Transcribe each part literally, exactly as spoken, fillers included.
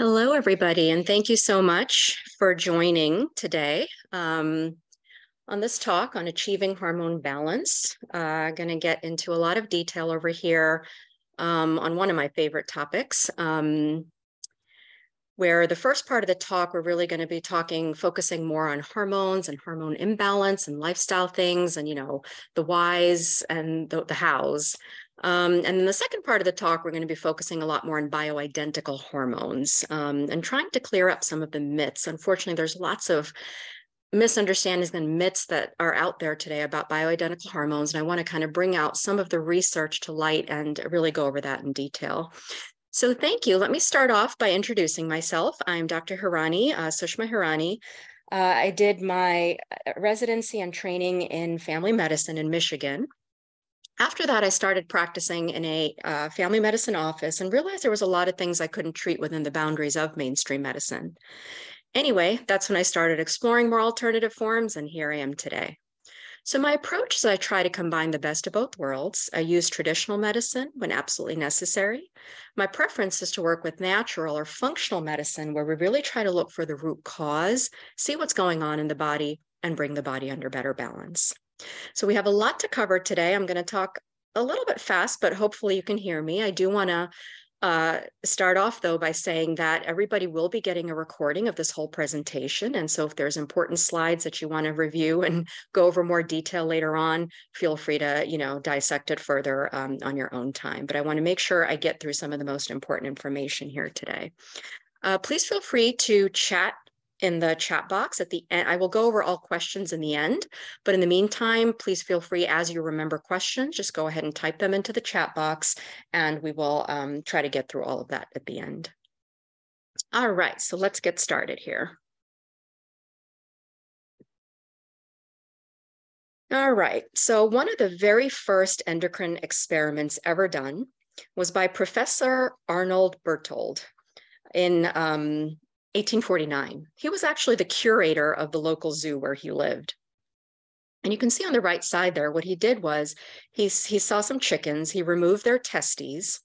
Hello, everybody, and thank you so much for joining today. Um, on this talk on achieving hormone balance, I'm uh, going to get into a lot of detail over here um, on one of my favorite topics, um, where the first part of the talk, we're really going to be talking, focusing more on hormones and hormone imbalance and lifestyle things and, you know, the whys and the, the hows. Um, and then the second part of the talk, we're going to be focusing a lot more on bioidentical hormones um, and trying to clear up some of the myths. Unfortunately, there's lots of misunderstandings and myths that are out there today about bioidentical hormones. And I want to kind of bring out some of the research to light and really go over that in detail. So thank you. Let me start off by introducing myself. I'm Doctor Hirani, uh, Sushma Hirani. Uh, I did my residency and training in family medicine in Michigan. After that, I started practicing in a uh, family medicine office and realized there was a lot of things I couldn't treat within the boundaries of mainstream medicine. Anyway, that's when I started exploring more alternative forms, and here I am today. So my approach is I try to combine the best of both worlds. I use traditional medicine when absolutely necessary. My preference is to work with natural or functional medicine, where we really try to look for the root cause, see what's going on in the body, and bring the body under better balance. So we have a lot to cover today. I'm going to talk a little bit fast, but hopefully you can hear me. I do want to uh, start off, though, by saying that everybody will be getting a recording of this whole presentation. And so if there's important slides that you want to review and go over more detail later on, feel free to, you know, dissect it further um, on your own time. But I want to make sure I get through some of the most important information here today. Uh, please feel free to chat in the chat box at the end. I will go over all questions in the end, but in the meantime, please feel free, as you remember questions, just go ahead and type them into the chat box, and we will um, try to get through all of that at the end. All right, so let's get started here. All right, so one of the very first endocrine experiments ever done was by Professor Arnold Bertold in um, eighteen forty-nine. He was actually the curator of the local zoo where he lived. And you can see on the right side there, what he did was he, he saw some chickens, he removed their testes.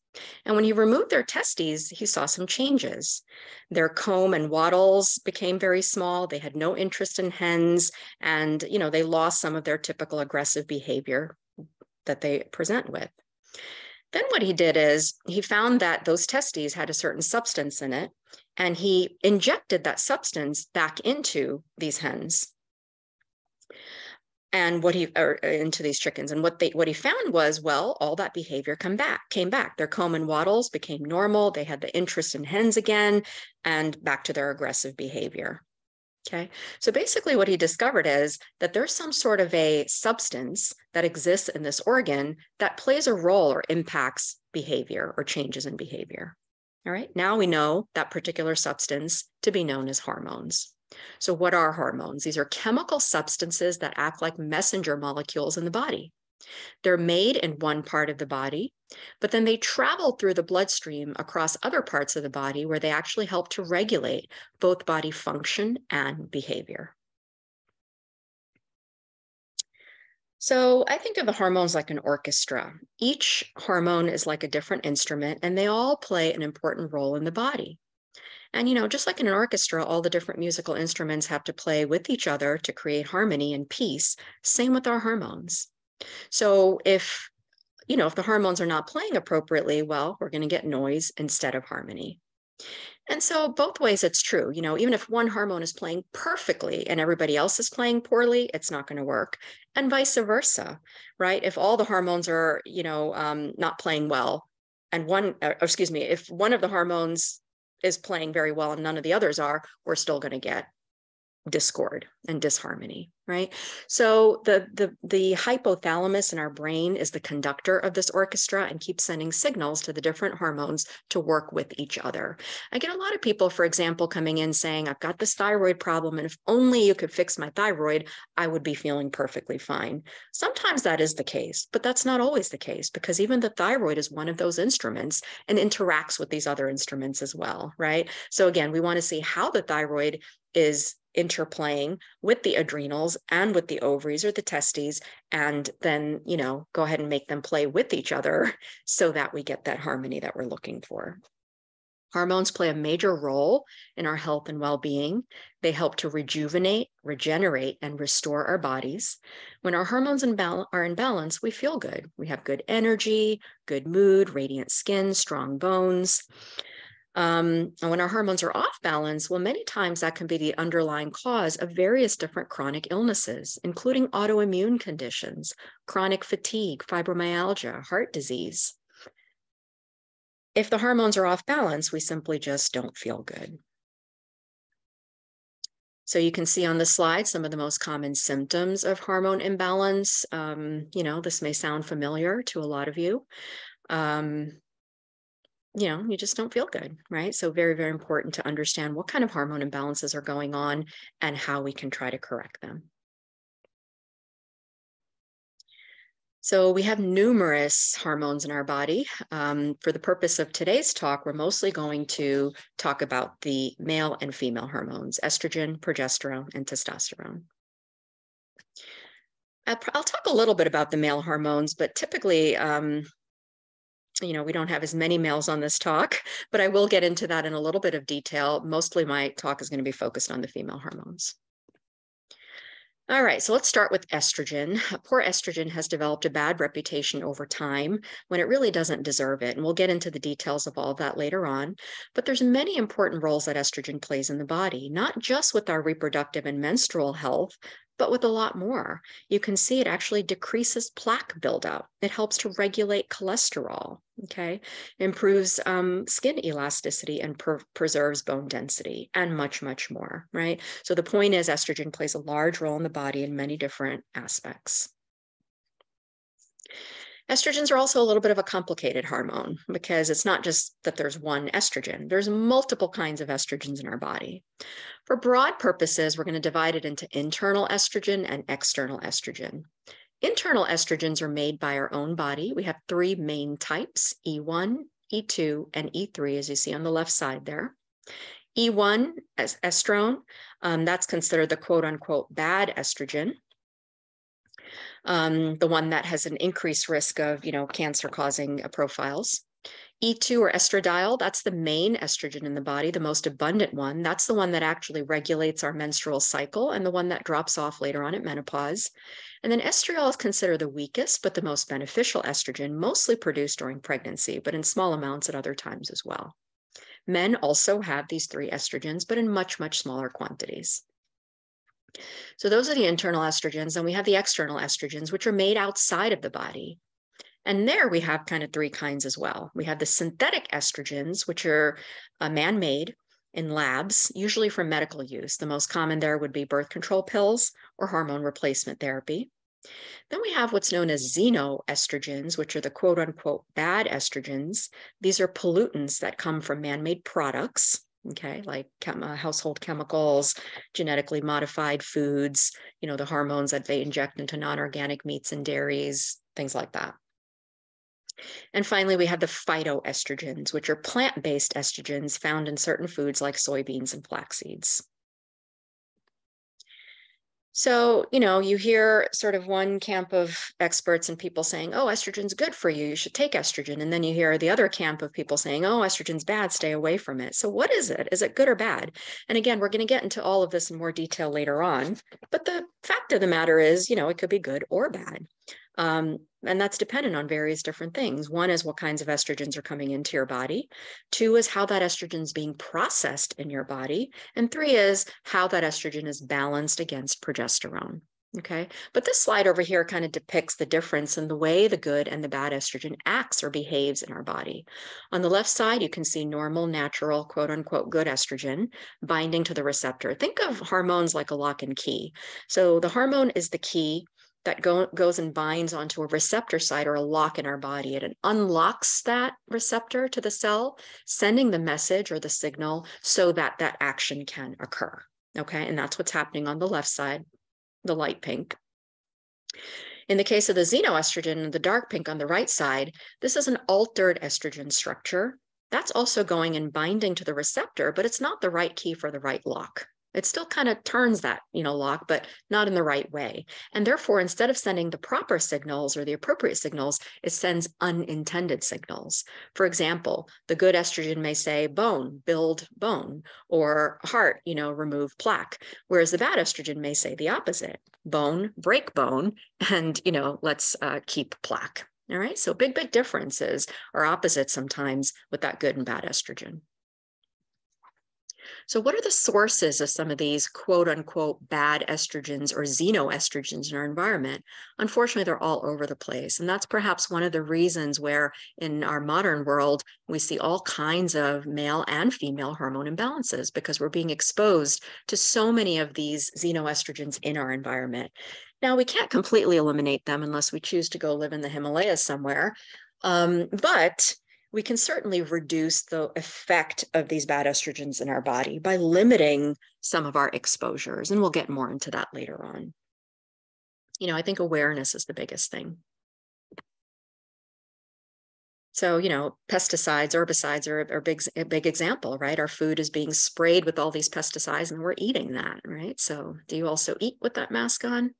And when he removed their testes, he saw some changes. Their comb and wattles became very small. They had no interest in hens, and, you know, they lost some of their typical aggressive behavior that they present with. Then what he did is he found that those testes had a certain substance in it, and he injected that substance back into these hens and what he, or into these chickens. And what they, what he found was, well, all that behavior come back, came back. Their comb and wattles became normal. They had the interest in hens again, and back to their aggressive behavior. Okay, so basically what he discovered is that there's some sort of a substance that exists in this organ that plays a role or impacts behavior or changes in behavior. All right, now we know that particular substance to be known as hormones. So what are hormones? These are chemical substances that act like messenger molecules in the body. They're made in one part of the body, but then they travel through the bloodstream across other parts of the body, where they actually help to regulate both body function and behavior. So I think of the hormones like an orchestra. Each hormone is like a different instrument, and they all play an important role in the body. And, you know, just like in an orchestra, all the different musical instruments have to play with each other to create harmony and peace. Same with our hormones. So if, you know, if the hormones are not playing appropriately, well, we're going to get noise instead of harmony. And so both ways it's true. You know, even if one hormone is playing perfectly and everybody else is playing poorly, it's not going to work, and vice versa, right? If all the hormones are, you know, um, not playing well, and one, or excuse me, if one of the hormones is playing very well and none of the others are, we're still going to get discord and disharmony, right? So the, the, the hypothalamus in our brain is the conductor of this orchestra and keeps sending signals to the different hormones to work with each other. I get a lot of people, for example, coming in saying, I've got this thyroid problem, and if only you could fix my thyroid, I would be feeling perfectly fine. Sometimes that is the case, but that's not always the case, because even the thyroid is one of those instruments and interacts with these other instruments as well, right? So again, we want to see how the thyroid is interplaying with the adrenals and with the ovaries or the testes, and then, you know, go ahead and make them play with each other so that we get that harmony that we're looking for. Hormones play a major role in our health and well-being. They help to rejuvenate, regenerate, and restore our bodies. When our hormones are in balance, we feel good. We have good energy, good mood, radiant skin, strong bones. Um, and when our hormones are off balance, well, many times that can be the underlying cause of various different chronic illnesses, including autoimmune conditions, chronic fatigue, fibromyalgia, heart disease. If the hormones are off balance, we simply just don't feel good. So you can see on the slide some of the most common symptoms of hormone imbalance. Um, you know, this may sound familiar to a lot of you. Um, you know, you just don't feel good, right? So very, very important to understand what kind of hormone imbalances are going on and how we can try to correct them. So we have numerous hormones in our body. Um, for the purpose of today's talk, we're mostly going to talk about the male and female hormones, estrogen, progesterone, and testosterone. I'll talk a little bit about the male hormones, but typically, um, you know, we don't have as many males on this talk, but I will get into that in a little bit of detail. Mostly my talk is going to be focused on the female hormones. All right, so let's start with estrogen. Poor estrogen has developed a bad reputation over time when it really doesn't deserve it. And we'll get into the details of all of that later on. But there's many important roles that estrogen plays in the body, not just with our reproductive and menstrual health, but with a lot more. You can see it actually decreases plaque buildup. It helps to regulate cholesterol, okay? Improves um, skin elasticity and pre preserves bone density and much, much more, right? So the point is estrogen plays a large role in the body in many different aspects. Estrogens are also a little bit of a complicated hormone because it's not just that there's one estrogen. There's multiple kinds of estrogens in our body. For broad purposes, we're going to divide it into internal estrogen and external estrogen. Internal estrogens are made by our own body. We have three main types, E one, E two, and E three, as you see on the left side there. E one as estrone, um, that's considered the quote unquote bad estrogen. Um, the one that has an increased risk of, you know, cancer-causing uh, profiles. E two or estradiol, that's the main estrogen in the body, the most abundant one. That's the one that actually regulates our menstrual cycle and the one that drops off later on at menopause. And then estriol is considered the weakest, but the most beneficial estrogen, mostly produced during pregnancy, but in small amounts at other times as well. Men also have these three estrogens, but in much, much smaller quantities. So those are the internal estrogens, and we have the external estrogens, which are made outside of the body. And there we have kind of three kinds as well. We have the synthetic estrogens, which are uh, man-made in labs, usually for medical use. The most common there would be birth control pills or hormone replacement therapy. Then we have what's known as xenoestrogens, which are the quote-unquote bad estrogens. These are pollutants that come from man-made products. Okay, like chem uh, household chemicals, genetically modified foods, you know, the hormones that they inject into non-organic meats and dairies, things like that. And finally, we have the phytoestrogens, which are plant-based estrogens found in certain foods like soybeans and flax seeds. So, you know, you hear sort of one camp of experts and people saying, oh, estrogen's good for you, you should take estrogen. And then you hear the other camp of people saying, oh, estrogen's bad, stay away from it. So what is it? Is it good or bad? And again, we're going to get into all of this in more detail later on. But the fact of the matter is, you know, it could be good or bad. Um, and that's dependent on various different things. One is what kinds of estrogens are coming into your body. Two is how that estrogen is being processed in your body. And three is how that estrogen is balanced against progesterone. Okay. But this slide over here kind of depicts the difference in the way the good and the bad estrogen acts or behaves in our body. On the left side, you can see normal, natural, quote unquote, good estrogen binding to the receptor. Think of hormones like a lock and key. So the hormone is the key that go, goes and binds onto a receptor site or a lock in our body. It unlocks that receptor to the cell, sending the message or the signal so that that action can occur, okay? And that's what's happening on the left side, the light pink. In the case of the xenoestrogen, the dark pink on the right side, this is an altered estrogen structure. That's also going and binding to the receptor, but it's not the right key for the right lock. It still kind of turns that, you know, lock, but not in the right way. And therefore, instead of sending the proper signals or the appropriate signals, it sends unintended signals. For example, the good estrogen may say bone, build bone, or heart, you know, remove plaque. Whereas the bad estrogen may say the opposite, bone, break bone, and, you know, let's uh, keep plaque. All right. So big, big differences are opposite sometimes with that good and bad estrogen. So what are the sources of some of these quote unquote bad estrogens or xenoestrogens in our environment? Unfortunately, they're all over the place. And that's perhaps one of the reasons where in our modern world, we see all kinds of male and female hormone imbalances, because we're being exposed to so many of these xenoestrogens in our environment. Now, we can't completely eliminate them unless we choose to go live in the Himalayas somewhere, um, but we can certainly reduce the effect of these bad estrogens in our body by limiting some of our exposures. And we'll get more into that later on. You know, I think awareness is the biggest thing. So, you know, pesticides, herbicides are, are big, a big example, right? Our food is being sprayed with all these pesticides and we're eating that, right? So do you also eat with that mask on?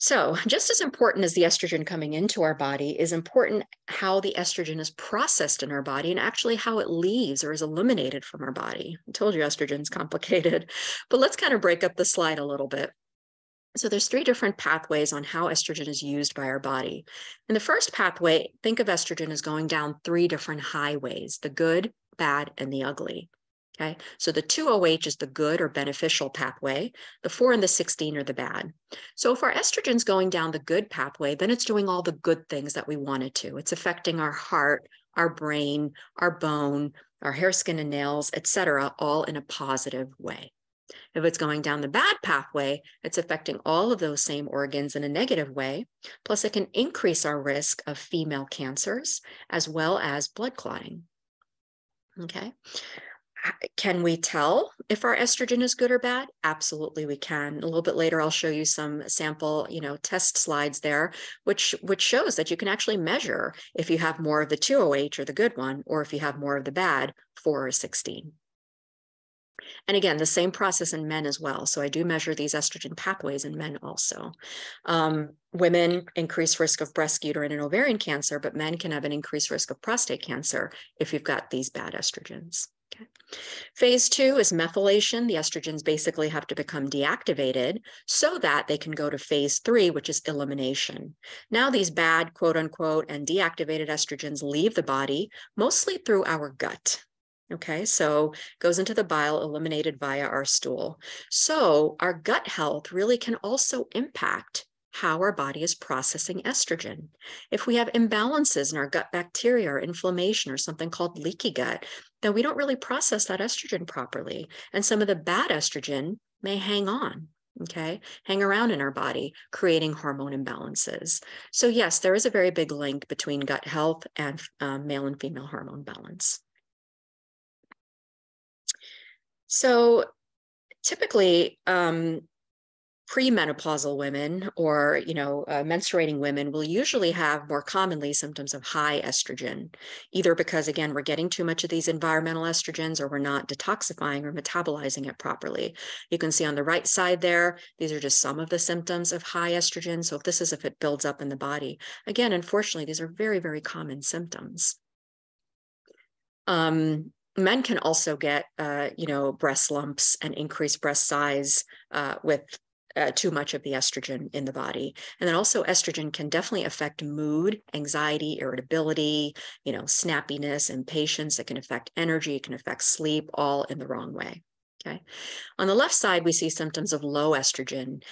So just as important as the estrogen coming into our body is important how the estrogen is processed in our body and actually how it leaves or is eliminated from our body. I told you estrogen's complicated, but let's kind of break up the slide a little bit. So there's three different pathways on how estrogen is used by our body. And the first pathway, think of estrogen as going down three different highways: the good, bad, and the ugly. Okay, so the two O H is the good or beneficial pathway. The four and the sixteen are the bad. So if our estrogen's going down the good pathway, then it's doing all the good things that we want it to. It's affecting our heart, our brain, our bone, our hair, skin, and nails, et cetera, all in a positive way. If it's going down the bad pathway, it's affecting all of those same organs in a negative way. Plus, it can increase our risk of female cancers as well as blood clotting. Okay. Can we tell if our estrogen is good or bad? Absolutely, we can. A little bit later, I'll show you some sample, you know, test slides there, which, which shows that you can actually measure if you have more of the two O H or the good one, or if you have more of the bad, four or sixteen. And again, the same process in men as well. So I do measure these estrogen pathways in men also. Um, women increase risk of breast, uterine, and ovarian cancer, but men can have an increased risk of prostate cancer if you've got these bad estrogens. Okay. Phase two is methylation. The estrogens basically have to become deactivated so that they can go to phase three, which is elimination. Now these bad, quote unquote, and deactivated estrogens leave the body mostly through our gut. Okay, so goes into the bile, eliminated via our stool. So our gut health really can also impact how our body is processing estrogen. If we have imbalances in our gut bacteria or inflammation or something called leaky gut, then we don't really process that estrogen properly. And some of the bad estrogen may hang on, okay, hang around in our body, creating hormone imbalances. So yes, there is a very big link between gut health and um, male and female hormone balance. So typically, um, premenopausal women or, you know, uh, menstruating women will usually have more commonly symptoms of high estrogen, either because, again, we're getting too much of these environmental estrogens or we're not detoxifying or metabolizing it properly. You can see on the right side there, these are just some of the symptoms of high estrogen. So if this is if it builds up in the body, again, unfortunately, these are very, very common symptoms. Um, Men can also get, uh, you know, breast lumps and increased breast size uh, with Uh, too much of the estrogen in the body. And then also estrogen can definitely affect mood, anxiety, irritability, you know, snappiness, impatience. It can affect energy, it can affect sleep, all in the wrong way. Okay. On the left side, we see symptoms of low estrogen.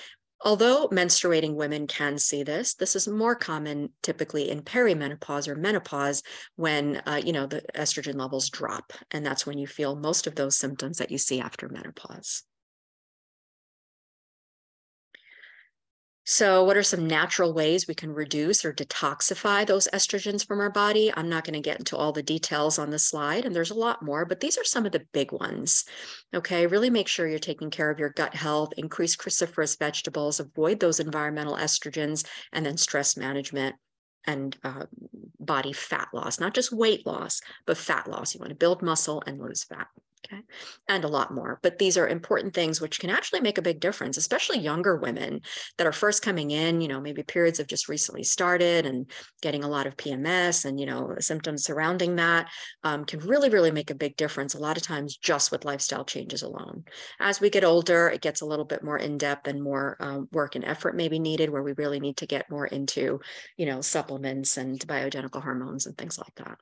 Although menstruating women can see this, this is more common typically in perimenopause or menopause when, uh, you know, the estrogen levels drop. And that's when you feel most of those symptoms that you see after menopause. So what are some natural ways we can reduce or detoxify those estrogens from our body? I'm not going to get into all the details on the slide, and there's a lot more, but these are some of the big ones. Okay, really make sure you're taking care of your gut health, increase cruciferous vegetables, avoid those environmental estrogens, and then stress management and uh, body fat loss, not just weight loss, but fat loss. You want to build muscle and lose fat. Okay. And a lot more. But these are important things which can actually make a big difference, especially younger women that are first coming in, you know, maybe periods have just recently started and getting a lot of P M S and, you know, symptoms surrounding that um, can really, really make a big difference a lot of times just with lifestyle changes alone. As we get older, it gets a little bit more in-depth and more um, work and effort may be needed where we really need to get more into, you know, supplements and bioidentical hormones and things like that.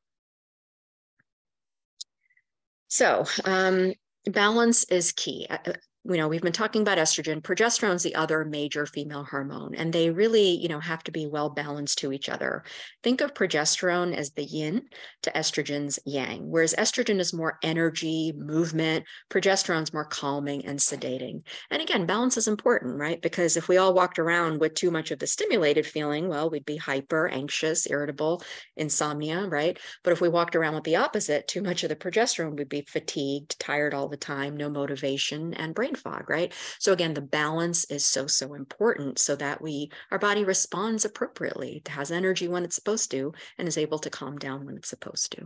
So um, balance is key. Uh, you know, we've been talking about estrogen. Progesterone is the other major female hormone, and they really, you know, have to be well balanced to each other. Think of progesterone as the yin to estrogen's yang, whereas estrogen is more energy, movement. Progesterone is more calming and sedating. And again, balance is important, right? Because if we all walked around with too much of the stimulated feeling, well, we'd be hyper, anxious, irritable, insomnia, right? But if we walked around with the opposite, too much of the progesterone, we'd be fatigued, tired all the time, no motivation, and brain fog, right? So again, the balance is so, so important so that we, our body responds appropriately. It has energy when it's supposed to and is able to calm down when it's supposed to.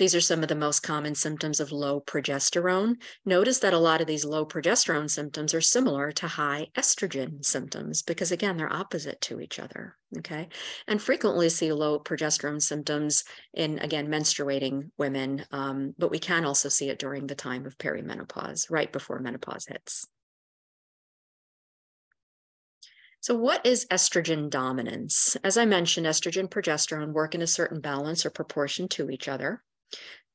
These are some of the most common symptoms of low progesterone. Notice that a lot of these low progesterone symptoms are similar to high estrogen symptoms because, again, they're opposite to each other, okay? And frequently see low progesterone symptoms in, again, menstruating women, um, but we can also see it during the time of perimenopause, right before menopause hits. So what is estrogen dominance? As I mentioned, estrogen and progesterone work in a certain balance or proportion to each other.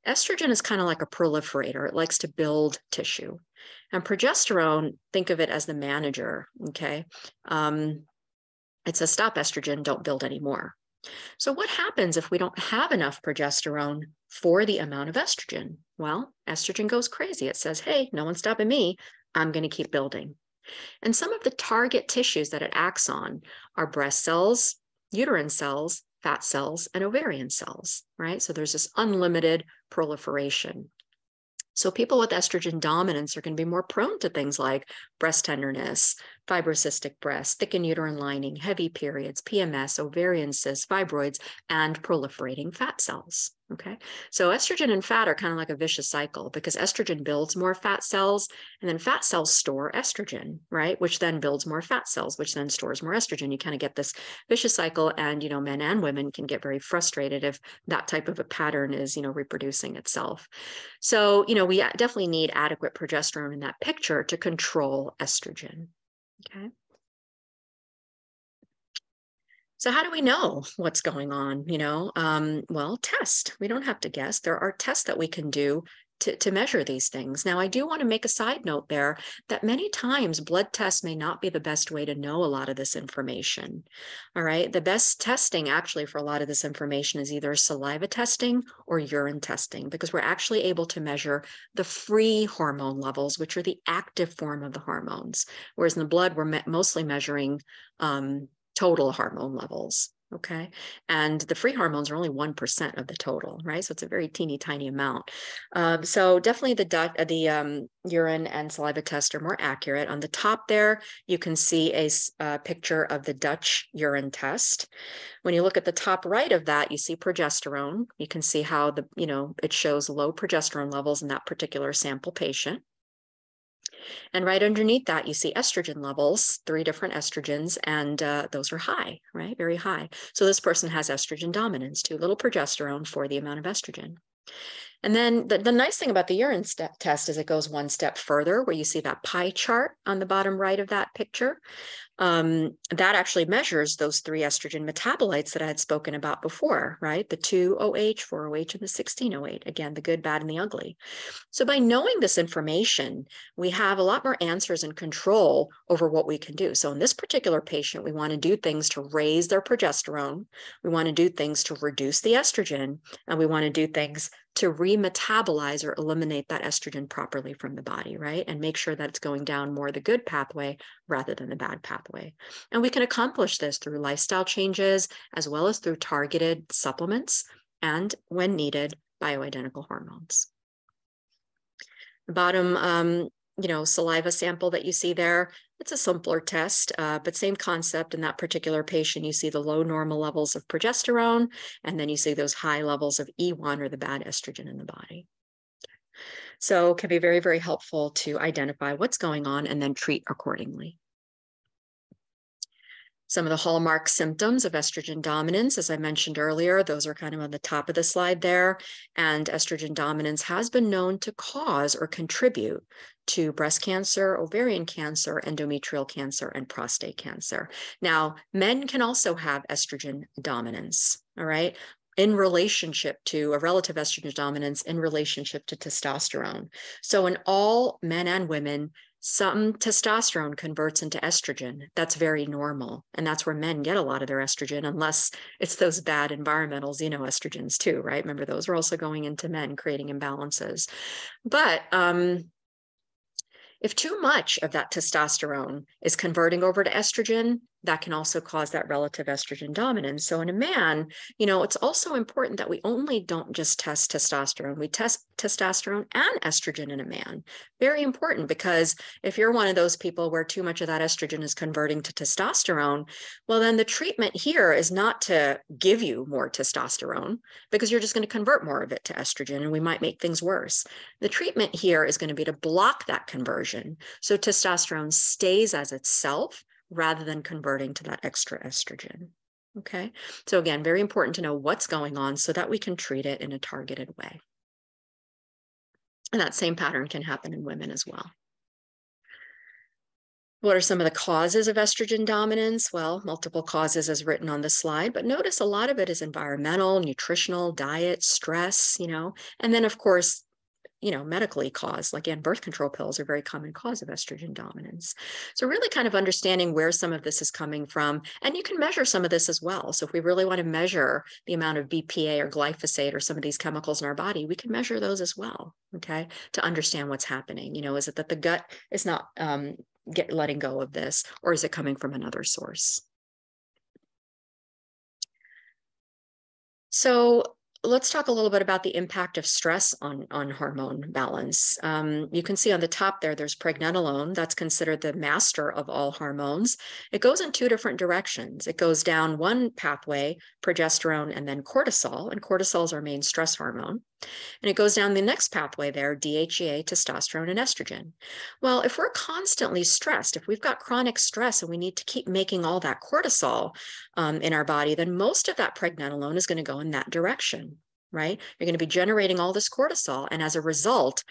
Estrogen is kind of like a proliferator. It likes to build tissue. And progesterone, think of it as the manager, okay? Um, it says, stop estrogen, don't build anymore. So what happens if we don't have enough progesterone for the amount of estrogen? Well, estrogen goes crazy. It says, hey, no one's stopping me. I'm going to keep building. And some of the target tissues that it acts on are breast cells, uterine cells, fat cells, and ovarian cells, right? So there's this unlimited proliferation. So people with estrogen dominance are going to be more prone to things like breast tenderness, fibrocystic breasts, thickened uterine lining, heavy periods, P M S, ovarian cysts, fibroids, and proliferating fat cells, okay? So estrogen and fat are kind of like a vicious cycle because estrogen builds more fat cells, and then fat cells store estrogen, right? Which then builds more fat cells, which then stores more estrogen. You kind of get this vicious cycle, and, you know, men and women can get very frustrated if that type of a pattern is, you know, reproducing itself. So, you know, we definitely need adequate progesterone in that picture to control estrogen, okay? So how do we know what's going on, you know? Um, well, test. We don't have to guess. There are tests that we can do to, to measure these things. Now, I do want to make a side note there that many times blood tests may not be the best way to know a lot of this information, all right? The best testing actually for a lot of this information is either saliva testing or urine testing because we're actually able to measure the free hormone levels, which are the active form of the hormones, whereas in the blood, we're me- mostly measuring um, total hormone levels. Okay. And the free hormones are only one percent of the total, right? So it's a very teeny tiny amount. Um, so definitely the, the um, urine and saliva tests are more accurate. On the top there, you can see a uh, picture of the Dutch urine test. When you look at the top right of that, you see progesterone. You can see how the, you know, it shows low progesterone levels in that particular sample patient. And right underneath that, you see estrogen levels, three different estrogens, and uh, those are high, right? Very high. So this person has estrogen dominance, too little progesterone for the amount of estrogen. And then the, the nice thing about the urine step test is it goes one step further, where you see that pie chart on the bottom right of that picture. Um, that actually measures those three estrogen metabolites that I had spoken about before, right? The two O H, four O H, and the sixteen O H. Again, the good, bad, and the ugly. So by knowing this information, we have a lot more answers and control over what we can do. So in this particular patient, we want to do things to raise their progesterone. We want to do things to reduce the estrogen, and we want to do things to remetabolize or eliminate that estrogen properly from the body, right? And make sure that it's going down more the good pathway rather than the bad pathway. And we can accomplish this through lifestyle changes, as well as through targeted supplements and, when needed, bioidentical hormones. The bottom um, you know, saliva sample that you see there. It's a simpler test, uh, but same concept. In that particular patient, you see the low normal levels of progesterone, and then you see those high levels of E one, or the bad estrogen in the body. So it can be very, very helpful to identify what's going on and then treat accordingly. Some of the hallmark symptoms of estrogen dominance, as I mentioned earlier, those are kind of on the top of the slide there. And estrogen dominance has been known to cause or contribute to breast cancer, ovarian cancer, endometrial cancer, and prostate cancer. Now, men can also have estrogen dominance, all right, in relationship to a relative estrogen dominance in relationship to testosterone. So in all men and women, some testosterone converts into estrogen. That's very normal. And that's where men get a lot of their estrogen, unless it's those bad environmental xenoestrogens too, right? Remember, those are also going into men, creating imbalances. But um, if too much of that testosterone is converting over to estrogen, that can also cause that relative estrogen dominance. So in a man, you know, it's also important that we only don't just test testosterone. We test testosterone and estrogen in a man. Very important, because if you're one of those people where too much of that estrogen is converting to testosterone, well, then the treatment here is not to give you more testosterone, because you're just going to convert more of it to estrogen, and we might make things worse. The treatment here is going to be to block that conversion, so testosterone stays as itself, rather than converting to that extra estrogen, okay? So again, very important to know what's going on so that we can treat it in a targeted way. And that same pattern can happen in women as well. What are some of the causes of estrogen dominance? Well, multiple causes as written on the slide, but notice a lot of it is environmental, nutritional, diet, stress, you know, and then of course, you know, medically caused, like again, birth control pills are a very common cause of estrogen dominance. So really kind of understanding where some of this is coming from, and you can measure some of this as well. So if we really want to measure the amount of B P A or glyphosate or some of these chemicals in our body, we can measure those as well, okay, to understand what's happening. You know, is it that the gut is not um, get, letting go of this, or is it coming from another source? So let's talk a little bit about the impact of stress on, on hormone balance. Um, you can see on the top there, there's pregnenolone. That's considered the master of all hormones. It goes in two different directions. It goes down one pathway, progesterone, and then cortisol. And cortisol is our main stress hormone. And it goes down the next pathway there, D H E A, testosterone, and estrogen. Well, if we're constantly stressed, if we've got chronic stress and we need to keep making all that cortisol um, in our body, then most of that pregnenolone is going to go in that direction, right? You're going to be generating all this cortisol. And as a result,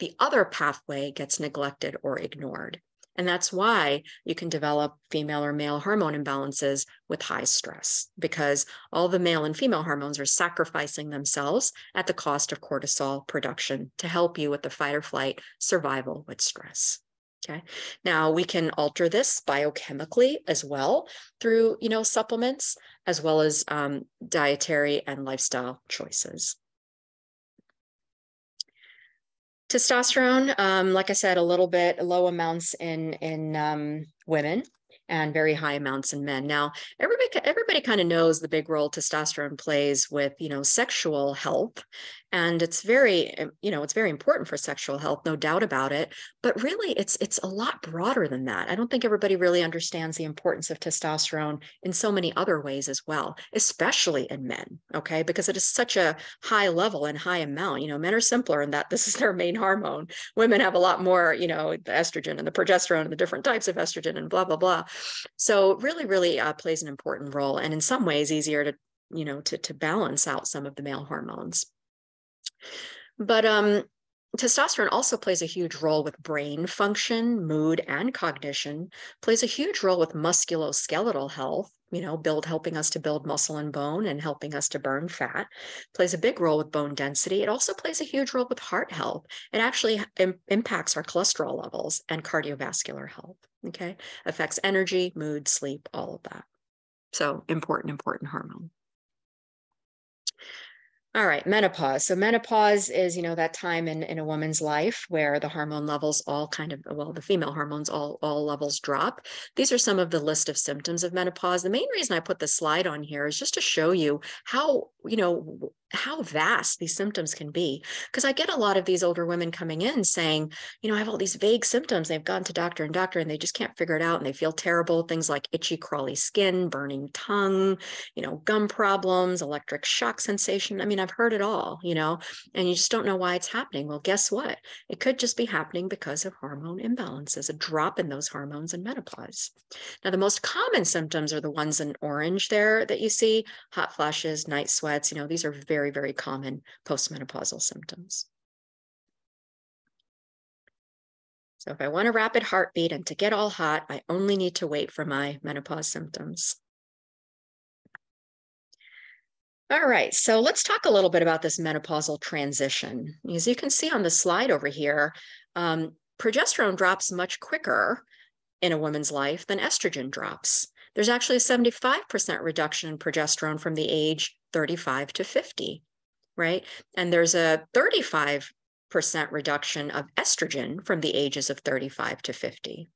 the other pathway gets neglected or ignored. And that's why you can develop female or male hormone imbalances with high stress, because all the male and female hormones are sacrificing themselves at the cost of cortisol production to help you with the fight or flight survival with stress. Okay. Now we can alter this biochemically as well through, you know, supplements, as well as um, dietary and lifestyle choices. Testosterone, um, like I said, a little bit low amounts in, in um, women and very high amounts in men. Now, everybody, everybody kind of knows the big role testosterone plays with, you know, sexual health. And it's very, you know, it's very important for sexual health, no doubt about it. But really, it's it's a lot broader than that. I don't think everybody really understands the importance of testosterone in so many other ways as well, especially in men, okay? Because it is such a high level and high amount. You know, men are simpler in that this is their main hormone. Women have a lot more, you know, the estrogen and the progesterone and the different types of estrogen and blah, blah, blah. So really, really uh, plays an important role, and in some ways easier to, you know, to, to balance out some of the male hormones. But um, testosterone also plays a huge role with brain function, mood, and cognition, plays a huge role with musculoskeletal health, you know, build, helping us to build muscle and bone and helping us to burn fat, plays a big role with bone density. It also plays a huge role with heart health. It actually im- impacts our cholesterol levels and cardiovascular health, okay? Affects energy, mood, sleep, all of that. So important, important hormone. All right, menopause. So menopause is, you know, that time in, in a woman's life where the hormone levels all kind of, well, the female hormones, all, all levels drop. These are some of the list of symptoms of menopause. The main reason I put this slide on here is just to show you how, you know, how vast these symptoms can be. Because I get a lot of these older women coming in saying, you know, I have all these vague symptoms. They've gone to doctor and doctor and they just can't figure it out. And they feel terrible. Things like itchy, crawly skin, burning tongue, you know, gum problems, electric shock sensation. I mean, I've heard it all, you know, and you just don't know why it's happening. Well, guess what? It could just be happening because of hormone imbalances, a drop in those hormones in menopause. Now, the most common symptoms are the ones in orange there that you see, hot flashes, night sweats, you know, these are very Very, very common postmenopausal symptoms. So if I want a rapid heartbeat and to get all hot, I only need to wait for my menopause symptoms. All right, so let's talk a little bit about this menopausal transition. As you can see on the slide over here, um, progesterone drops much quicker in a woman's life than estrogen drops. There's actually a seventy-five percent reduction in progesterone from the age thirty-five to fifty, right? And there's a thirty-five percent reduction of estrogen from the ages of thirty-five to fifty.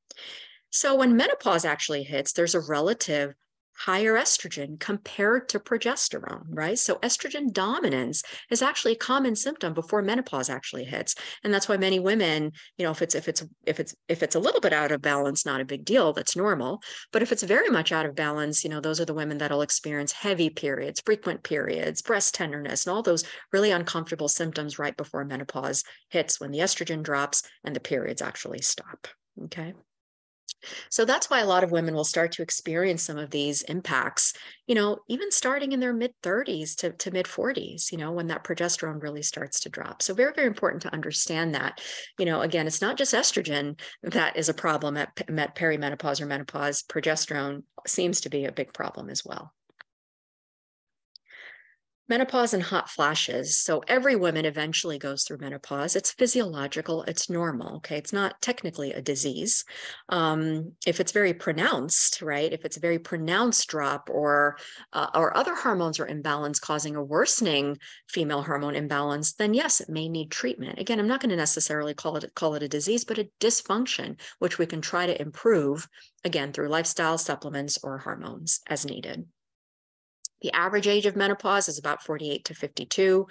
So when menopause actually hits, there's a relative higher estrogen compared to progesterone, right? So estrogen dominance is actually a common symptom before menopause actually hits. And that's why many women, you know, if it's, if it's, if it's, if it's a little bit out of balance, not a big deal, that's normal. But if it's very much out of balance, you know, those are the women that'll experience heavy periods, frequent periods, breast tenderness, and all those really uncomfortable symptoms right before menopause hits when the estrogen drops and the periods actually stop, okay? So that's why a lot of women will start to experience some of these impacts, you know, even starting in their mid thirties to, to mid forties, you know, when that progesterone really starts to drop. So very, very important to understand that, you know, again, it's not just estrogen that is a problem at, at perimenopause or menopause. Progesterone seems to be a big problem as well. Menopause and hot flashes. So every woman eventually goes through menopause. It's physiological. It's normal. Okay. It's not technically a disease. Um, if it's very pronounced, right? If it's a very pronounced drop or, uh, or other hormones or imbalance causing a worsening female hormone imbalance, then yes, it may need treatment. Again, I'm not going to necessarily call it, call it a disease, but a dysfunction, which we can try to improve again through lifestyle, supplements, or hormones as needed. The average age of menopause is about forty-eight to fifty-two.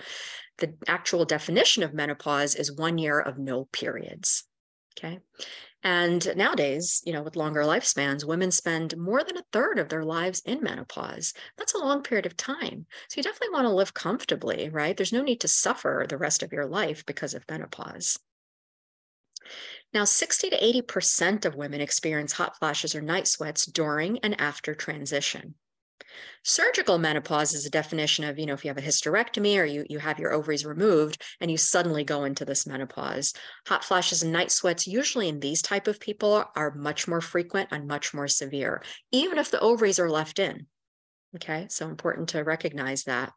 The actual definition of menopause is one year of no periods, okay? And nowadays, you know, with longer lifespans, women spend more than a third of their lives in menopause. That's a long period of time. So you definitely want to live comfortably, right? There's no need to suffer the rest of your life because of menopause. Now, sixty to eighty percent of women experience hot flashes or night sweats during and after transition. Surgical menopause is a definition of, you know, if you have a hysterectomy or you, you have your ovaries removed and you suddenly go into this menopause. Hot flashes and night sweats usually in these type of people are much more frequent and much more severe, even if the ovaries are left in. Okay, so important to recognize that.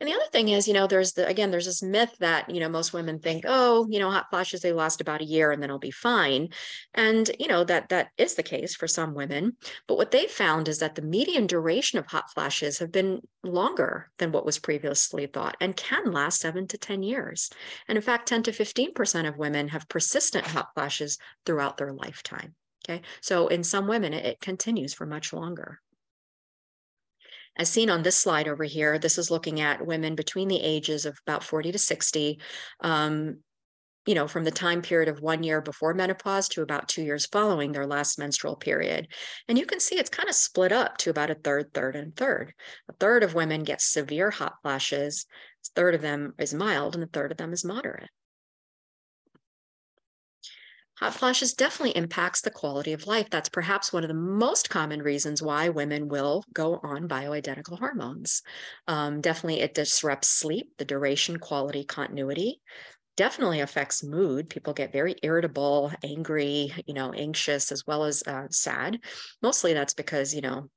And the other thing is, you know, there's the, again, there's this myth that, you know, most women think, oh, you know, hot flashes, they last about a year and then I'll be fine. And, you know, that, that is the case for some women. But what they found is that the median duration of hot flashes have been longer than what was previously thought and can last seven to ten years. And in fact, ten to fifteen percent of women have persistent hot flashes throughout their lifetime. Okay. So in some women, it, it continues for much longer. As seen on this slide over here, this is looking at women between the ages of about forty to sixty, um, you know, from the time period of one year before menopause to about two years following their last menstrual period. And you can see it's kind of split up to about a third, third, and third. A third of women get severe hot flashes, a third of them is mild, and a third of them is moderate. Hot flashes definitely impacts the quality of life. That's perhaps one of the most common reasons why women will go on bioidentical hormones. Um, definitely it disrupts sleep, the duration, quality, continuity. Definitely affects mood. People get very irritable, angry, you know, anxious, as well as uh, sad. Mostly that's because, you know,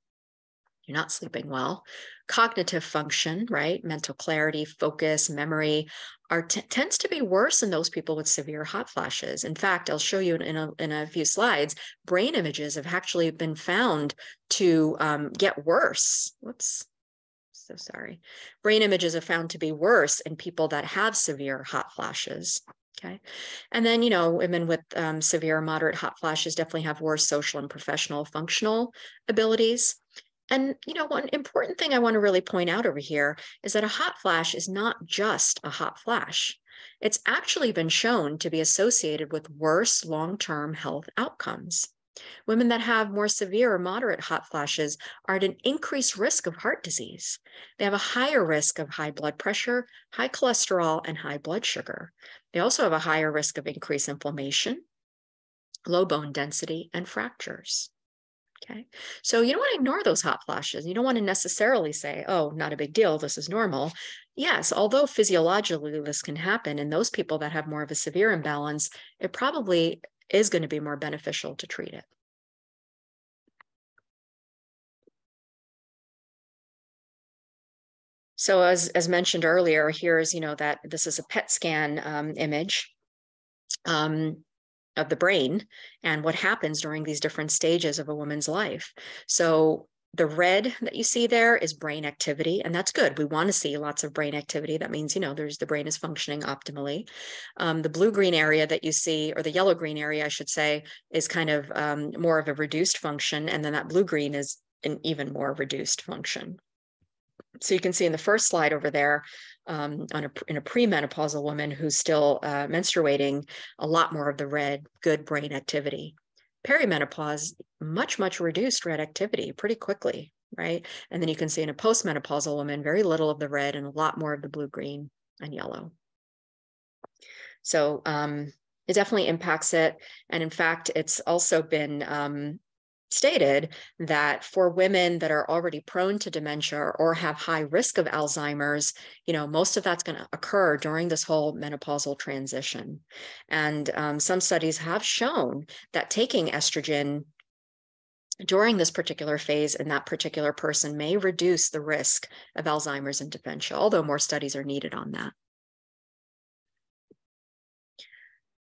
you're not sleeping well. Cognitive function, right? Mental clarity, focus, memory are tends to be worse in those people with severe hot flashes. In fact, I'll show you in a, in a few slides, brain images have actually been found to um, get worse. Whoops. So sorry. Brain images are found to be worse in people that have severe hot flashes. Okay. And then, you know, women with um, severe, moderate hot flashes definitely have worse social and professional functional abilities. And, you know, one important thing I want to really point out over here is that a hot flash is not just a hot flash. It's actually been shown to be associated with worse long-term health outcomes. Women that have more severe or moderate hot flashes are at an increased risk of heart disease. They have a higher risk of high blood pressure, high cholesterol, and high blood sugar. They also have a higher risk of increased inflammation, low bone density, and fractures. Okay, so you don't want to ignore those hot flashes. You don't want to necessarily say, oh, not a big deal, this is normal. Yes, although physiologically this can happen in those people that have more of a severe imbalance, it probably is going to be more beneficial to treat it. So as, as mentioned earlier, here's, you know, that this is a P E T scan um, image. Um, of the brain and what happens during these different stages of a woman's life. So the red that you see there is brain activity, and that's good. We want to see lots of brain activity. That means, you know, there's the brain is functioning optimally. Um, the blue-green area that you see, or the yellow-green area, I should say, is kind of um, more of a reduced function. And then that blue-green is an even more reduced function. So you can see in the first slide over there, um, on a, in a premenopausal woman who's still uh, menstruating, a lot more of the red, good brain activity. Perimenopause, much, much reduced red activity pretty quickly, right? And then you can see in a postmenopausal woman, very little of the red and a lot more of the blue, green, and yellow. So um, it definitely impacts it. And in fact, it's also been um, stated that for women that are already prone to dementia or have high risk of Alzheimer's, you know, most of that's going to occur during this whole menopausal transition. And um, some studies have shown that taking estrogen during this particular phase in that particular person may reduce the risk of Alzheimer's and dementia, although more studies are needed on that.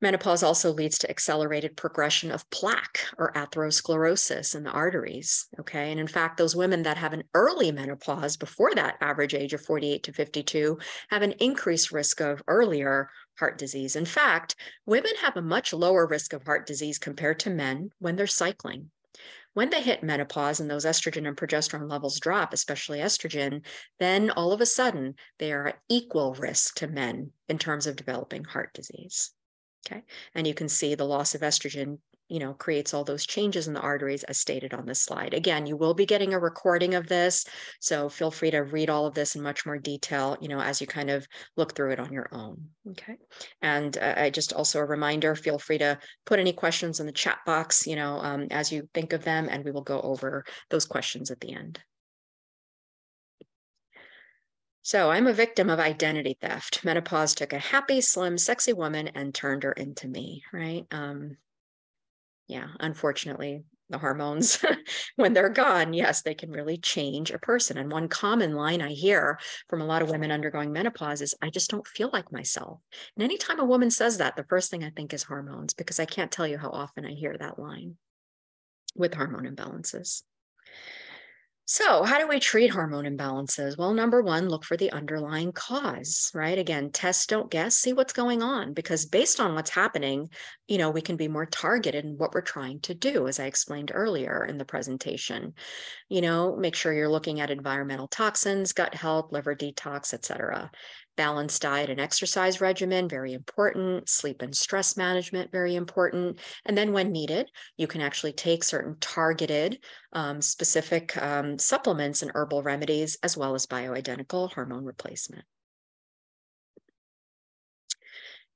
Menopause also leads to accelerated progression of plaque or atherosclerosis in the arteries, okay? And in fact, those women that have an early menopause before that average age of forty-eight to fifty-two have an increased risk of earlier heart disease. In fact, women have a much lower risk of heart disease compared to men when they're cycling. When they hit menopause and those estrogen and progesterone levels drop, especially estrogen, then all of a sudden they are at equal risk to men in terms of developing heart disease. Okay, and you can see the loss of estrogen, you know, creates all those changes in the arteries as stated on this slide. Again, you will be getting a recording of this, so feel free to read all of this in much more detail, you know, as you kind of look through it on your own. Okay, and uh, I just also a reminder, feel free to put any questions in the chat box, you know, um, as you think of them, and we will go over those questions at the end. So I'm a victim of identity theft. Menopause took a happy, slim, sexy woman and turned her into me, right? Um, yeah, unfortunately, the hormones, when they're gone, yes, they can really change a person. And one common line I hear from a lot of women undergoing menopause is, I just don't feel like myself. And anytime a woman says that, the first thing I think is hormones, because I can't tell you how often I hear that line with hormone imbalances. So how do we treat hormone imbalances? Well, number one, look for the underlying cause, right? Again, test, don't guess, see what's going on, because based on what's happening, you know, we can be more targeted in what we're trying to do, as I explained earlier in the presentation. You know, make sure you're looking at environmental toxins, gut health, liver detox, et cetera. Balanced diet and exercise regimen, very important. Sleep and stress management, very important. And then when needed, you can actually take certain targeted um, specific um, supplements and herbal remedies, as well as bioidentical hormone replacement.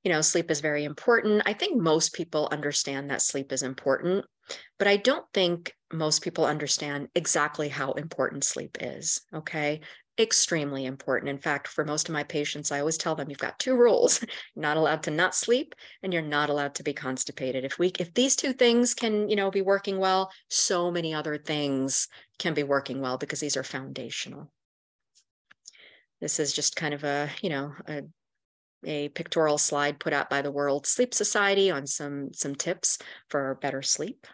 You know, sleep is very important. I think most people understand that sleep is important, but I don't think most people understand exactly how important sleep is, okay? Extremely important. In fact, for most of my patients, I always tell them, you've got two rules. You're not allowed to not sleep, and you're not allowed to be constipated. If we, if these two things can, you know, be working well, so many other things can be working well, because these are foundational. This is just kind of a, you know, a, a pictorial slide put out by the World Sleep Society on some, some tips for better sleep.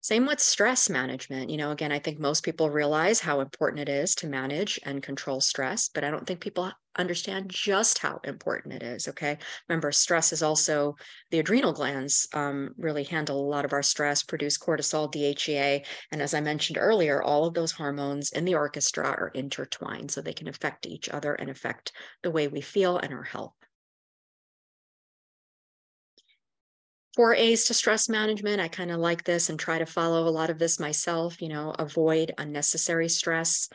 Same with stress management. You know, again, I think most people realize how important it is to manage and control stress, but I don't think people understand just how important it is, okay? Remember, stress is also, the adrenal glands um, really handle a lot of our stress, produce cortisol, D H E A, and as I mentioned earlier, all of those hormones in the orchestra are intertwined, so they can affect each other and affect the way we feel and our health. Four A's to stress management. I kind of like this and try to follow a lot of this myself. You know, avoid unnecessary stress.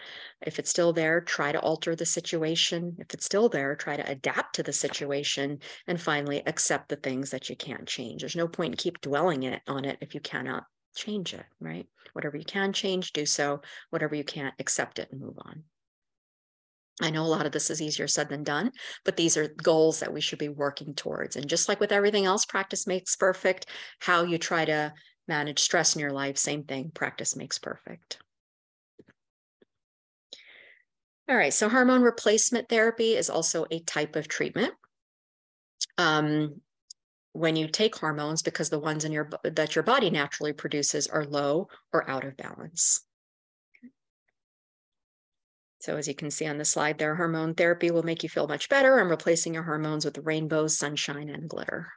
If it's still there, try to alter the situation. If it's still there, try to adapt to the situation. And finally, accept the things that you can't change. There's no point in keep dwelling it on it if you cannot change it, right? Whatever you can change, do so. Whatever you can't, accept it and move on. I know a lot of this is easier said than done, but these are goals that we should be working towards. And just like with everything else, practice makes perfect. How you try to manage stress in your life, same thing, practice makes perfect. All right, so hormone replacement therapy is also a type of treatment. Um, when you take hormones, because the ones in your that your body naturally produces are low or out of balance. So as you can see on the slide there, hormone therapy will make you feel much better. I'm replacing your hormones with rainbows, sunshine, and glitter.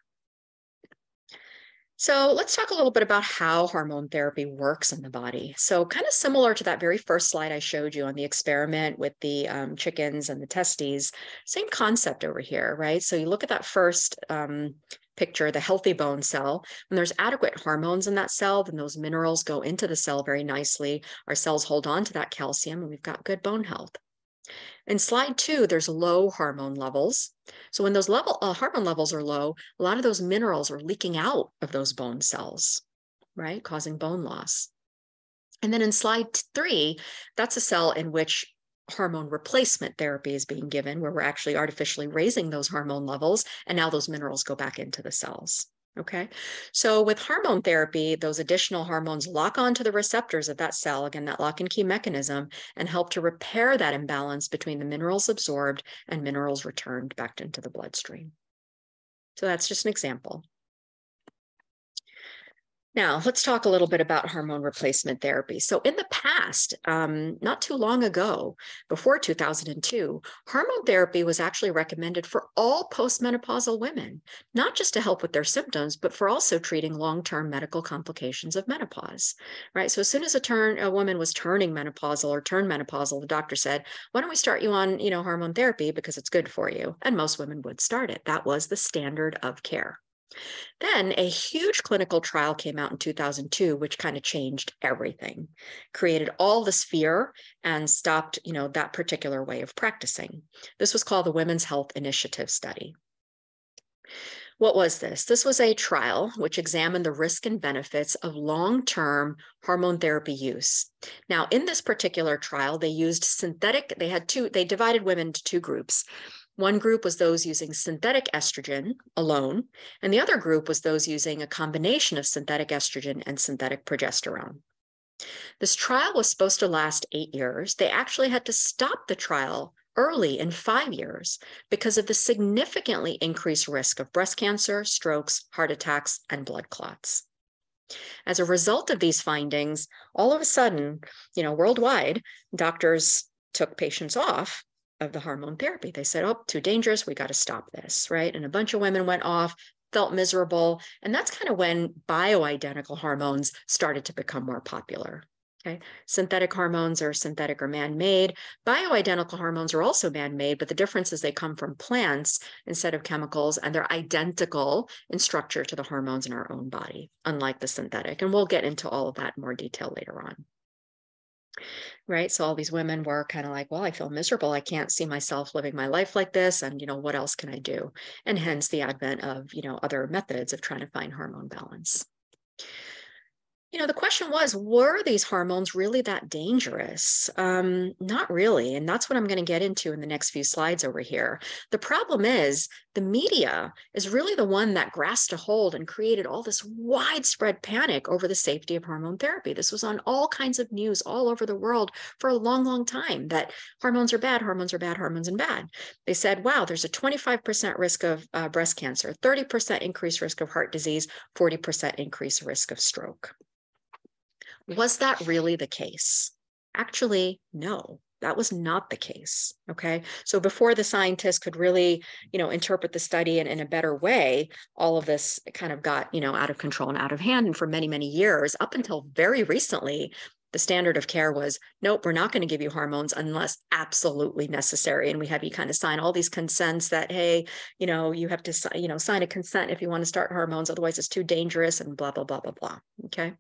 So let's talk a little bit about how hormone therapy works in the body. So kind of similar to that very first slide I showed you on the experiment with the um, chickens and the testes, same concept over here, right? So you look at that first um, picture, the healthy bone cell. When there's adequate hormones in that cell, then those minerals go into the cell very nicely. Our cells hold on to that calcium, and we've got good bone health. In slide two, there's low hormone levels. So when those level, uh, hormone levels are low, a lot of those minerals are leaking out of those bone cells, right? Causing bone loss. And then in slide three, that's a cell in which hormone replacement therapy is being given, where we're actually artificially raising those hormone levels, and now those minerals go back into the cells. Okay, so with hormone therapy, those additional hormones lock onto the receptors of that cell, again, that lock and key mechanism, and help to repair that imbalance between the minerals absorbed and minerals returned back into the bloodstream. So that's just an example. Now, let's talk a little bit about hormone replacement therapy. So in the past, um, not too long ago, before two thousand two, hormone therapy was actually recommended for all postmenopausal women, not just to help with their symptoms, but for also treating long-term medical complications of menopause, right? So as soon as a, turn, a woman was turning menopausal or turned menopausal, the doctor said, why don't we start you on you know, hormone therapy because it's good for you? And most women would start it. That was the standard of care. Then a huge clinical trial came out in two thousand two, which kind of changed everything, created all this fear and stopped, you know, that particular way of practicing. This was called the Women's Health Initiative Study. What was this? This was a trial which examined the risk and benefits of long-term hormone therapy use. Now, in this particular trial, they used synthetic, they had two, they divided women into two groups. One group was those using synthetic estrogen alone, and the other group was those using a combination of synthetic estrogen and synthetic progesterone. This trial was supposed to last eight years. They actually had to stop the trial early in five years because of the significantly increased risk of breast cancer, strokes, heart attacks, and blood clots. As a result of these findings, all of a sudden, you know, worldwide, doctors took patients off of the hormone therapy. They said, oh, too dangerous. We got to stop this, right? And a bunch of women went off, felt miserable. And that's kind of when bioidentical hormones started to become more popular. Okay. Synthetic hormones are synthetic or man-made. Bioidentical hormones are also man-made, but the difference is they come from plants instead of chemicals, and they're identical in structure to the hormones in our own body, unlike the synthetic. And we'll get into all of that in more detail later on. Right. So all these women were kind of like, well, I feel miserable. I can't see myself living my life like this. And, you know, what else can I do? And hence the advent of, you know, other methods of trying to find hormone balance. You know, the question was, were these hormones really that dangerous? Um, not really. And that's what I'm going to get into in the next few slides over here. The problem is the media is really the one that grasped a hold and created all this widespread panic over the safety of hormone therapy. This was on all kinds of news all over the world for a long, long time that hormones are bad, hormones are bad, hormones are bad. They said, wow, there's a twenty-five percent risk of uh, breast cancer, thirty percent increased risk of heart disease, forty percent increased risk of stroke. Was that really the case? Actually, no. That was not the case. Okay. So before the scientists could really, you know, interpret the study in, in a better way, all of this kind of got, you know, out of control and out of hand. And for many, many years, up until very recently, the standard of care was, nope, we're not going to give you hormones unless absolutely necessary. And we have you kind of sign all these consents that, hey, you know, you have to, you know, sign a consent if you want to start hormones, otherwise it's too dangerous and blah, blah, blah, blah, blah. Okay.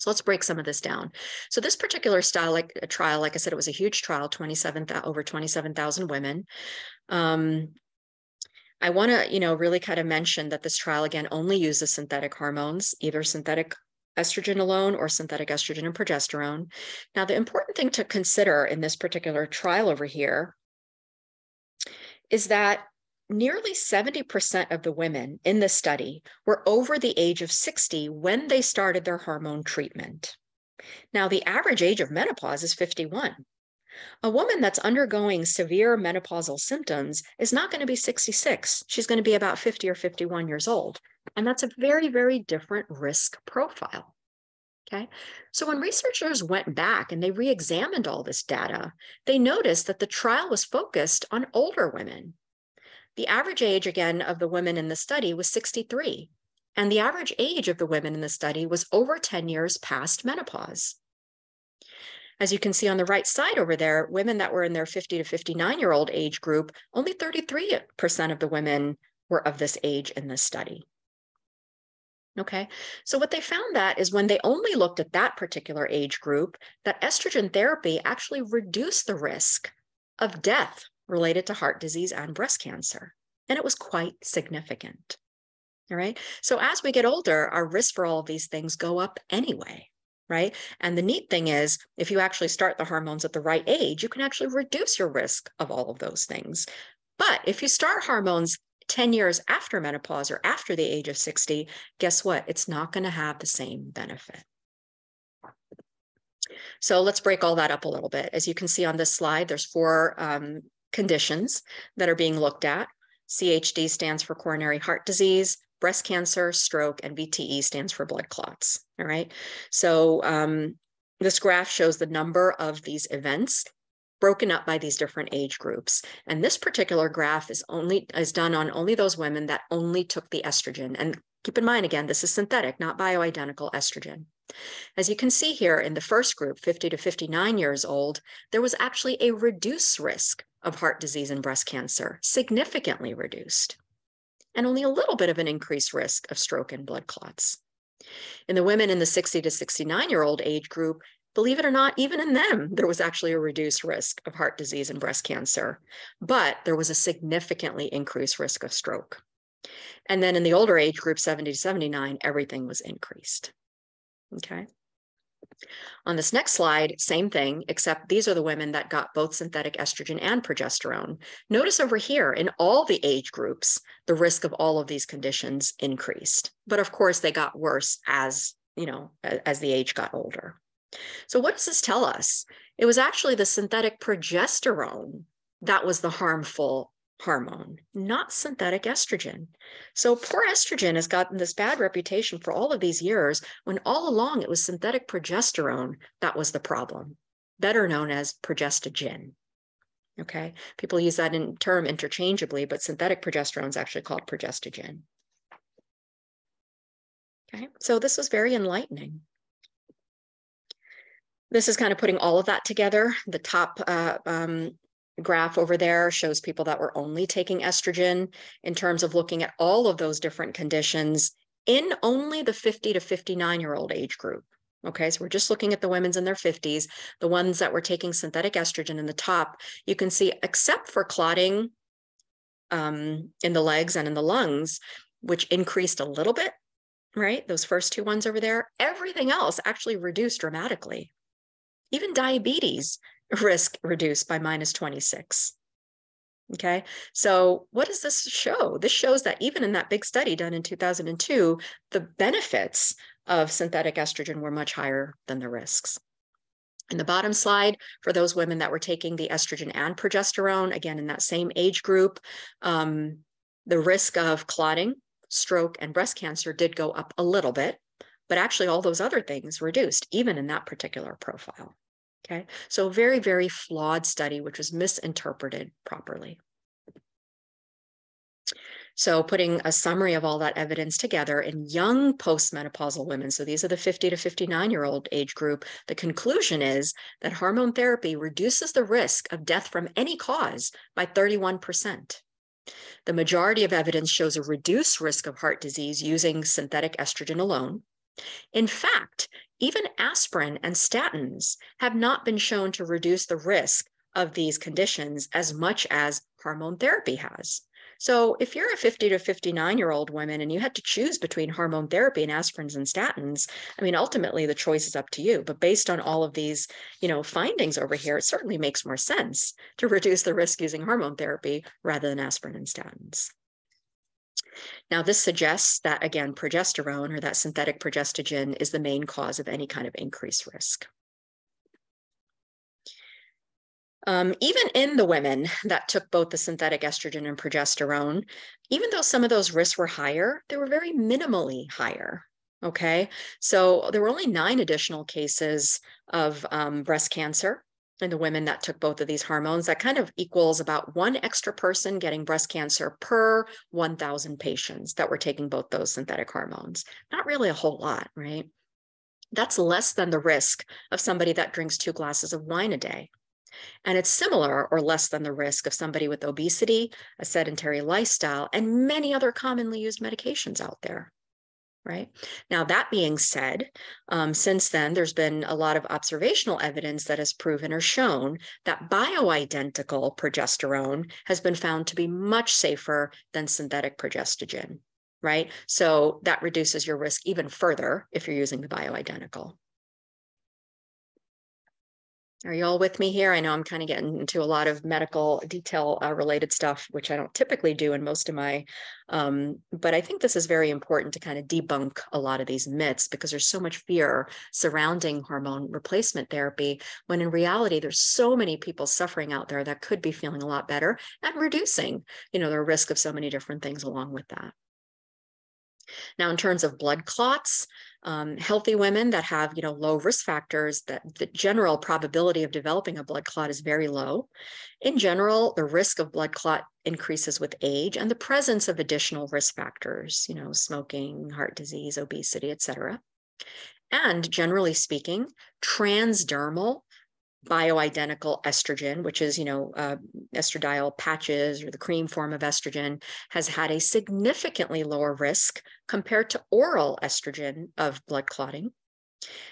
So let's break some of this down. So this particular style, like a trial, like I said, it was a huge trial, twenty-seven, over twenty-seven thousand women. Um, I want to, you know, really kind of mention that this trial, again, only uses synthetic hormones, either synthetic estrogen alone or synthetic estrogen and progesterone. Now, the important thing to consider in this particular trial over here is that nearly seventy percent of the women in this study were over the age of sixty when they started their hormone treatment. Now, the average age of menopause is fifty-one. A woman that's undergoing severe menopausal symptoms is not going to be sixty-six. She's going to be about fifty or fifty-one years old. And that's a very, very different risk profile. Okay. So when researchers went back and they re-examined all this data, they noticed that the trial was focused on older women. The average age, again, of the women in the study was sixty-three. And the average age of the women in the study was over ten years past menopause. As you can see on the right side over there, women that were in their fifty to fifty-nine-year-old age group, only thirty-three percent of the women were of this age in this study. Okay, so what they found that is when they only looked at that particular age group, that estrogen therapy actually reduced the risk of death related to heart disease and breast cancer. And it was quite significant. All right, so as we get older, our risk for all of these things go up anyway, right? And the neat thing is, if you actually start the hormones at the right age, you can actually reduce your risk of all of those things. But if you start hormones ten years after menopause or after the age of sixty, guess what? It's not going to have the same benefit. So let's break all that up a little bit. As you can see on this slide, there's four um, conditions that are being looked at. C H D stands for coronary heart disease, breast cancer, stroke, and V T E stands for blood clots. All right. So um, this graph shows the number of these events broken up by these different age groups. And this particular graph is only is done on only those women that only took the estrogen. And keep in mind, again, this is synthetic, not bioidentical estrogen. As you can see here in the first group, fifty to fifty-nine years old, there was actually a reduced risk of heart disease and breast cancer, significantly reduced, and only a little bit of an increased risk of stroke and blood clots. In the women in the sixty to sixty-nine-year-old age group, believe it or not, even in them, there was actually a reduced risk of heart disease and breast cancer, but there was a significantly increased risk of stroke. And then in the older age group, seventy to seventy-nine, everything was increased. Okay. On this next slide, same thing, except these are the women that got both synthetic estrogen and progesterone. Notice over here, in all the age groups, the risk of all of these conditions increased. But of course, they got worse as, you know, as the age got older. So what does this tell us? It was actually the synthetic progesterone that was the harmful hormone, not synthetic estrogen. So poor estrogen has gotten this bad reputation for all of these years, when all along it was synthetic progesterone that was the problem, better known as progestogen. Okay, people use that in term interchangeably, but synthetic progesterone is actually called progestogen. Okay, so this was very enlightening. This is kind of putting all of that together. The top uh, um, graph over there shows people that were only taking estrogen in terms of looking at all of those different conditions in only the fifty to fifty-nine-year-old age group. Okay, so we're just looking at the women's in their fifties, the ones that were taking synthetic estrogen in the top. You can see, except for clotting um, in the legs and in the lungs, which increased a little bit, right? Those first two ones over there, everything else actually reduced dramatically. Even diabetes risk reduced by minus twenty-six. Okay, so what does this show? This shows that even in that big study done in two thousand two, the benefits of synthetic estrogen were much higher than the risks. In the bottom slide, for those women that were taking the estrogen and progesterone, again, in that same age group, um, the risk of clotting, stroke, and breast cancer did go up a little bit, but actually all those other things reduced, even in that particular profile. Okay, so a very, very flawed study, which was misinterpreted properly. So putting a summary of all that evidence together in young postmenopausal women, so these are the fifty to fifty-nine year old age group, the conclusion is that hormone therapy reduces the risk of death from any cause by thirty-one percent. The majority of evidence shows a reduced risk of heart disease using synthetic estrogen alone. In fact, even aspirin and statins have not been shown to reduce the risk of these conditions as much as hormone therapy has. So if you're a fifty to fifty-nine year old woman and you had to choose between hormone therapy and aspirins and statins, I mean, ultimately the choice is up to you. But based on all of these, you know, findings over here, it certainly makes more sense to reduce the risk using hormone therapy rather than aspirin and statins. Now, this suggests that, again, progesterone or that synthetic progestogen is the main cause of any kind of increased risk. Um, even in the women that took both the synthetic estrogen and progesterone, even though some of those risks were higher, they were very minimally higher. Okay, so there were only nine additional cases of um, breast cancer in the women that took both of these hormones. That kind of equals about one extra person getting breast cancer per one thousand patients that were taking both those synthetic hormones. Not really a whole lot, right? That's less than the risk of somebody that drinks two glasses of wine a day. And it's similar or less than the risk of somebody with obesity, a sedentary lifestyle, and many other commonly used medications out there, right? Now, that being said, um, since then, there's been a lot of observational evidence that has proven or shown that bioidentical progesterone has been found to be much safer than synthetic progestogen, right? So that reduces your risk even further if you're using the bioidentical. Are you all with me here? I know I'm kind of getting into a lot of medical detail uh, related stuff, which I don't typically do in most of my, um, but I think this is very important to kind of debunk a lot of these myths because there's so much fear surrounding hormone replacement therapy, when in reality, there's so many people suffering out there that could be feeling a lot better and reducing, you know, their risk of so many different things along with that. Now, in terms of blood clots, um, healthy women that have, you know, low risk factors, that the general probability of developing a blood clot is very low. In general, the risk of blood clot increases with age and the presence of additional risk factors, you know, smoking, heart disease, obesity, et cetera. And generally speaking, transdermal bioidentical estrogen, which is, you know, uh, estradiol patches or the cream form of estrogen, has had a significantly lower risk compared to oral estrogen of blood clotting.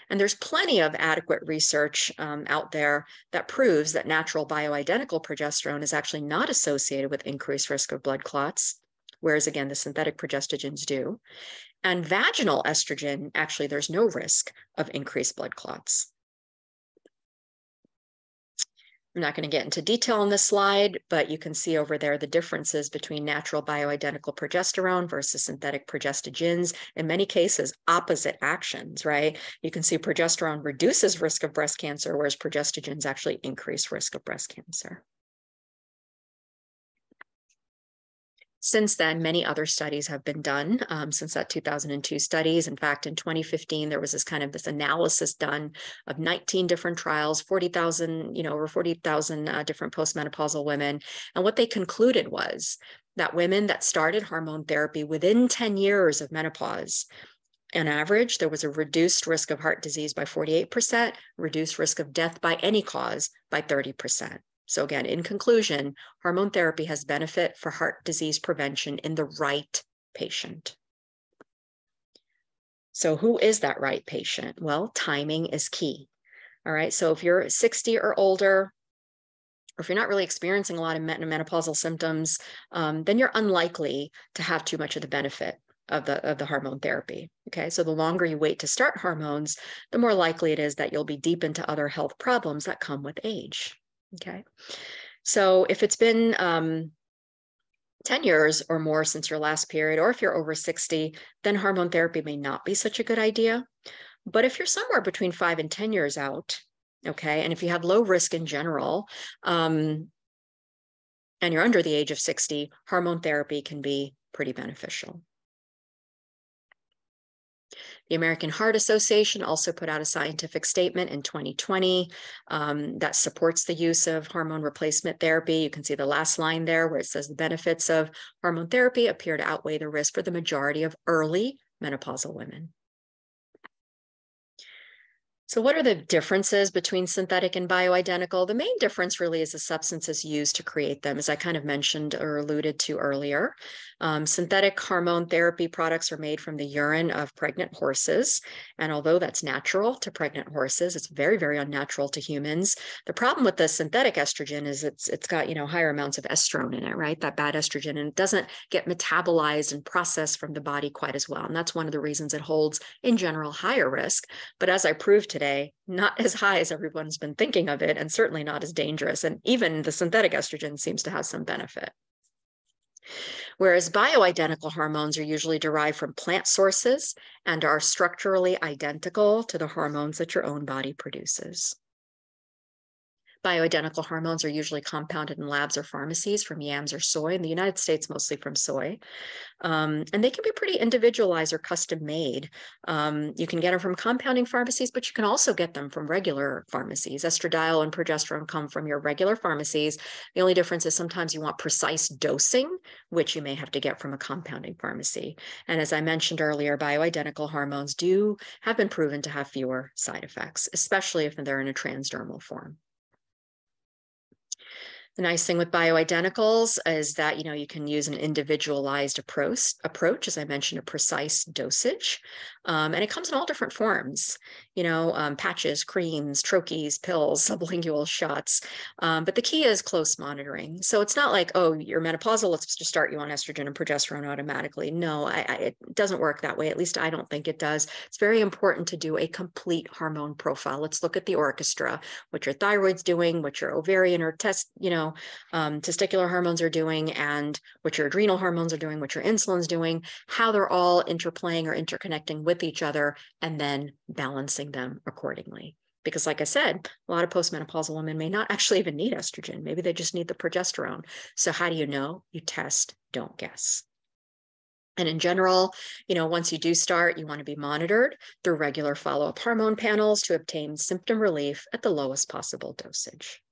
And there's plenty of adequate research um, out there that proves that natural bioidentical progesterone is actually not associated with increased risk of blood clots, whereas, again, the synthetic progestogens do. And vaginal estrogen, actually, there's no risk of increased blood clots. I'm not going to get into detail on this slide, but you can see over there the differences between natural bioidentical progesterone versus synthetic progestogens, in many cases, opposite actions, right? You can see progesterone reduces risk of breast cancer, whereas progestogens actually increase risk of breast cancer. Since then, many other studies have been done um, since that two thousand two studies. In fact, in twenty fifteen, there was this kind of this analysis done of nineteen different trials, forty thousand, you know, over forty thousand uh, different postmenopausal women. And what they concluded was that women that started hormone therapy within ten years of menopause, on average, there was a reduced risk of heart disease by forty-eight percent, reduced risk of death by any cause by thirty percent. So again, in conclusion, hormone therapy has benefit for heart disease prevention in the right patient. So who is that right patient? Well, timing is key. All right, so if you're sixty or older, or if you're not really experiencing a lot of menopausal symptoms, um, then you're unlikely to have too much of the benefit of the, of the hormone therapy. Okay, so the longer you wait to start hormones, the more likely it is that you'll be deep into other health problems that come with age. Okay, so if it's been um, ten years or more since your last period, or if you're over sixty, then hormone therapy may not be such a good idea. But if you're somewhere between five and ten years out, okay, and if you have low risk in general, um, and you're under the age of sixty, hormone therapy can be pretty beneficial. The American Heart Association also put out a scientific statement in twenty twenty um, that supports the use of hormone replacement therapy. You can see the last line there where it says the benefits of hormone therapy appear to outweigh the risk for the majority of early menopausal women. So what are the differences between synthetic and bioidentical? The main difference really is the substances used to create them, as I kind of mentioned or alluded to earlier. Um, synthetic hormone therapy products are made from the urine of pregnant horses. And although that's natural to pregnant horses, it's very, very unnatural to humans. The problem with the synthetic estrogen is it's it's got, you know, higher amounts of estrone in it, right? That bad estrogen, and it doesn't get metabolized and processed from the body quite as well. And that's one of the reasons it holds, in general, higher risk. But as I proved today, Today, not as high as everyone's been thinking of it, and certainly not as dangerous. And even the synthetic estrogen seems to have some benefit. Whereas bioidentical hormones are usually derived from plant sources and are structurally identical to the hormones that your own body produces. Bioidentical hormones are usually compounded in labs or pharmacies from yams or soy, in the United States mostly from soy, um, and they can be pretty individualized or custom made. Um, you can get them from compounding pharmacies, but you can also get them from regular pharmacies. Estradiol and progesterone come from your regular pharmacies. The only difference is sometimes you want precise dosing, which you may have to get from a compounding pharmacy. And as I mentioned earlier, bioidentical hormones do have been proven to have fewer side effects, especially if they're in a transdermal form. The nice thing with bioidenticals is that, you know, you can use an individualized approach, approach as I mentioned, a precise dosage, um, and it comes in all different forms, you know, um, patches, creams, trochees, pills, sublingual shots, um, but the key is close monitoring. So it's not like, oh, you're menopausal, let's just start you on estrogen and progesterone automatically. No, I, I, it doesn't work that way. At least I don't think it does. It's very important to do a complete hormone profile. Let's look at the orchestra, what your thyroid's doing, what your ovarian or test, you know, Um, testicular hormones are doing, and what your adrenal hormones are doing, what your insulin's doing, how they're all interplaying or interconnecting with each other, and then balancing them accordingly. Because like I said, a lot of postmenopausal women may not actually even need estrogen. Maybe they just need the progesterone. So how do you know? You test, don't guess. And in general, you know, once you do start, you want to be monitored through regular follow-up hormone panels to obtain symptom relief at the lowest possible dosage.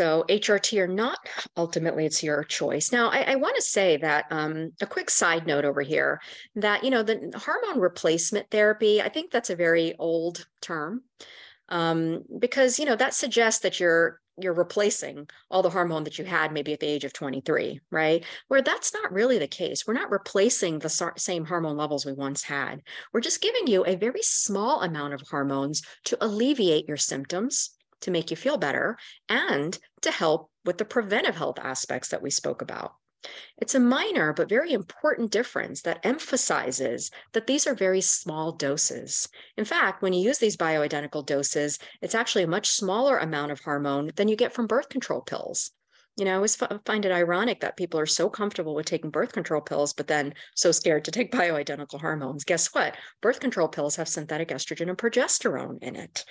So H R T or not, ultimately it's your choice. Now, I, I want to say that um, a quick side note over here that, you know, the hormone replacement therapy, I think that's a very old term um, because, you know, that suggests that you're you're replacing all the hormone that you had maybe at the age of twenty-three, right? Where that's not really the case. We're not replacing the same hormone levels we once had. We're just giving you a very small amount of hormones to alleviate your symptoms, to make you feel better, and to help with the preventive health aspects that we spoke about. It's a minor but very important difference that emphasizes that these are very small doses. In fact, when you use these bioidentical doses, it's actually a much smaller amount of hormone than you get from birth control pills. You know, I always find it ironic that people are so comfortable with taking birth control pills, but then so scared to take bioidentical hormones. Guess what? Birth control pills have synthetic estrogen and progesterone in it.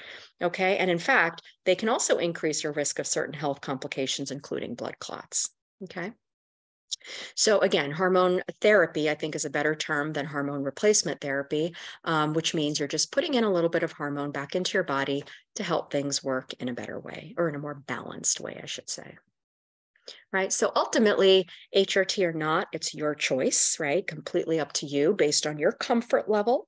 Okay. And in fact, they can also increase your risk of certain health complications, including blood clots. Okay. So again, hormone therapy, I think, is a better term than hormone replacement therapy, um, which means you're just putting in a little bit of hormone back into your body to help things work in a better way, or in a more balanced way, I should say. Right. So ultimately, H R T or not, it's your choice, right? Completely up to you based on your comfort level.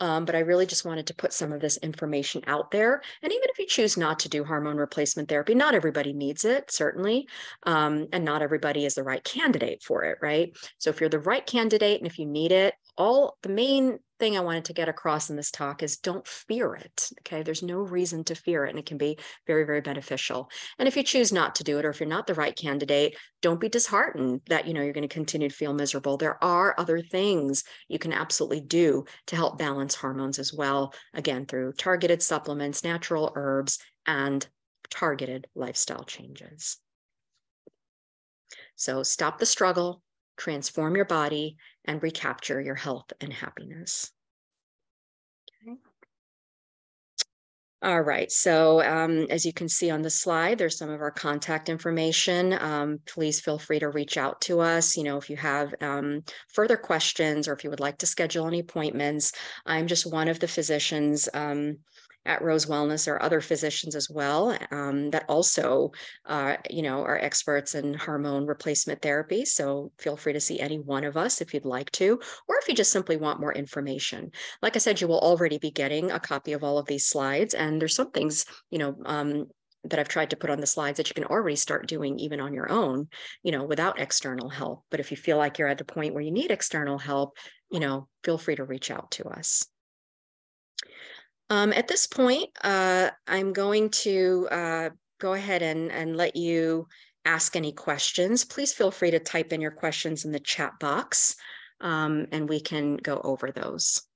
Um, but I really just wanted to put some of this information out there. And even if you choose not to do hormone replacement therapy, not everybody needs it, certainly. Um, and not everybody is the right candidate for it, right? So if you're the right candidate and if you need it, all the main thing I wanted to get across in this talk is don't fear it. Okay. There's no reason to fear it, and it can be very, very beneficial. And if you choose not to do it, or if you're not the right candidate, don't be disheartened that, you know, you're going to continue to feel miserable. There are other things you can absolutely do to help balance hormones as well. Again, through targeted supplements, natural herbs, and targeted lifestyle changes. So stop the struggle, transform your body, and recapture your health and happiness. Okay. All right, so um, as you can see on the slide, there's some of our contact information. Um, please feel free to reach out to us. You know, if you have um, further questions or if you would like to schedule any appointments, I'm just one of the physicians um, at Rose Wellness. There are other physicians as well um, that also, uh, you know, are experts in hormone replacement therapy. So feel free to see any one of us if you'd like to, or if you just simply want more information. Like I said, you will already be getting a copy of all of these slides. And there's some things, you know, um, that I've tried to put on the slides that you can already start doing even on your own, you know, without external help. But if you feel like you're at the point where you need external help, you know, feel free to reach out to us. Um, at this point, uh, I'm going to uh, go ahead and, and let you ask any questions. Please feel free to type in your questions in the chat box, um, and we can go over those.